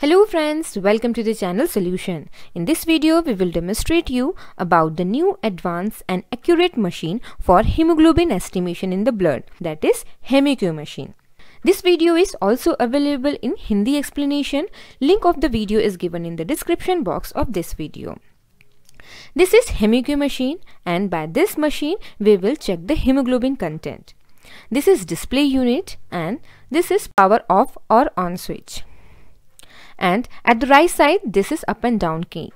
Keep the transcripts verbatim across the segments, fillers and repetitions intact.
Hello friends, welcome to the channel Solution. In this video we will demonstrate you about the new advanced and accurate machine for hemoglobin estimation in the blood, that is HEMEQ machine. This video is also available in Hindi explanation. Link of the video is given in the description box of this video. This is HEMEQ machine, and by this machine we will check the hemoglobin content. This is display unit and this is power off or on switch. And at the right side, this is up and down key.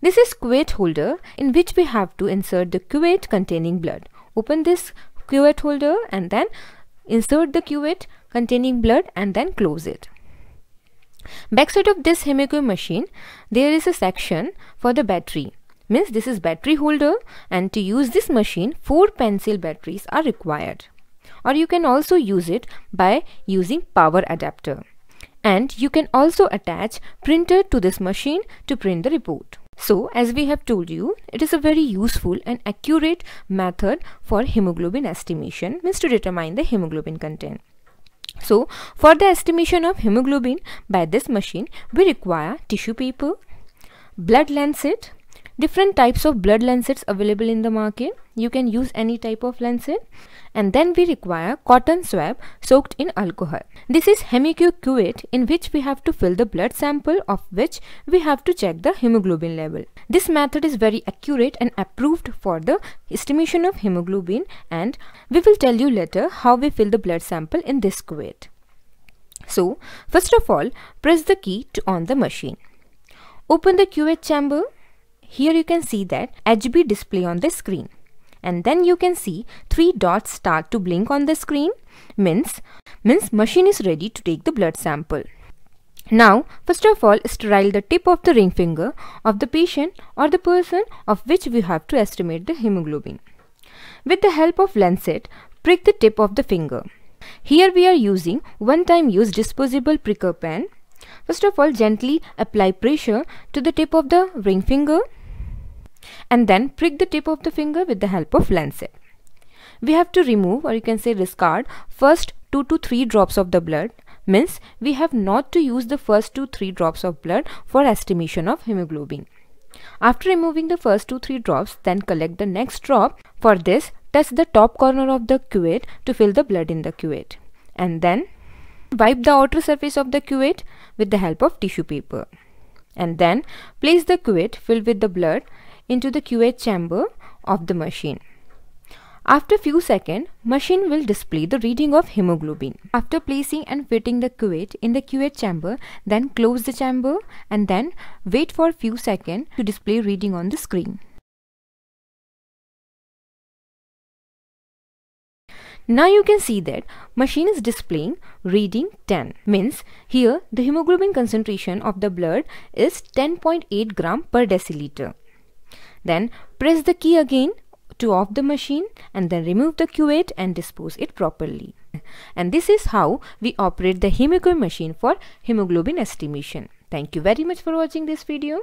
This is cuvette holder in which we have to insert the cuvette containing blood. Open this cuvette holder and then insert the cuvette containing blood and then close it. Backside of this HEMEQ machine, there is a section for the battery. Means this is battery holder, and to use this machine, four pencil batteries are required. Or you can also use it by using power adapter. And you can also attach printer to this machine to print the report. So as we have told you, it is a very useful and accurate method for hemoglobin estimation, means to determine the hemoglobin content. So for the estimation of hemoglobin by this machine, we require tissue paper, blood lancet, different types of blood lancets available in the market. You can use any type of lancet, and then we require cotton swab soaked in alcohol. This is HEMEQ cuvette in which we have to fill the blood sample, of which we have to check the hemoglobin level. This method is very accurate and approved for the estimation of hemoglobin, and we will tell you later how we fill the blood sample in this cuvette. So first of all, press the key to on the machine. Open the cuvette chamber. Here you can see that H B display on the screen. And then you can see three dots start to blink on the screen, means, means machine is ready to take the blood sample. Now, first of all, sterile the tip of the ring finger of the patient or the person of which we have to estimate the hemoglobin. With the help of lancet, prick the tip of the finger. Here we are using one-time use disposable pricker pen. First of all, gently apply pressure to the tip of the ring finger. And then prick the tip of the finger with the help of lancet. We have to remove, or you can say discard, first two to three drops of the blood. Means we have not to use the first two three drops of blood for estimation of hemoglobin. After removing the first two three drops, then collect the next drop. For this, touch the top corner of the cuvette to fill the blood in the cuvette, and then wipe the outer surface of the cuvette with the help of tissue paper, and then place the cuvette filled with the blood into the cuvette chamber of the machine. After few seconds, machine will display the reading of hemoglobin. After placing and fitting the cuvette in the cuvette chamber, then close the chamber and then wait for few seconds to display reading on the screen. Now you can see that machine is displaying reading ten, means here the hemoglobin concentration of the blood is ten point eight gram per deciliter. Then press the key again to off the machine and then remove the cuvette and dispose it properly. And this is how we operate the HEMEQ machine for hemoglobin estimation. Thank you very much for watching this video.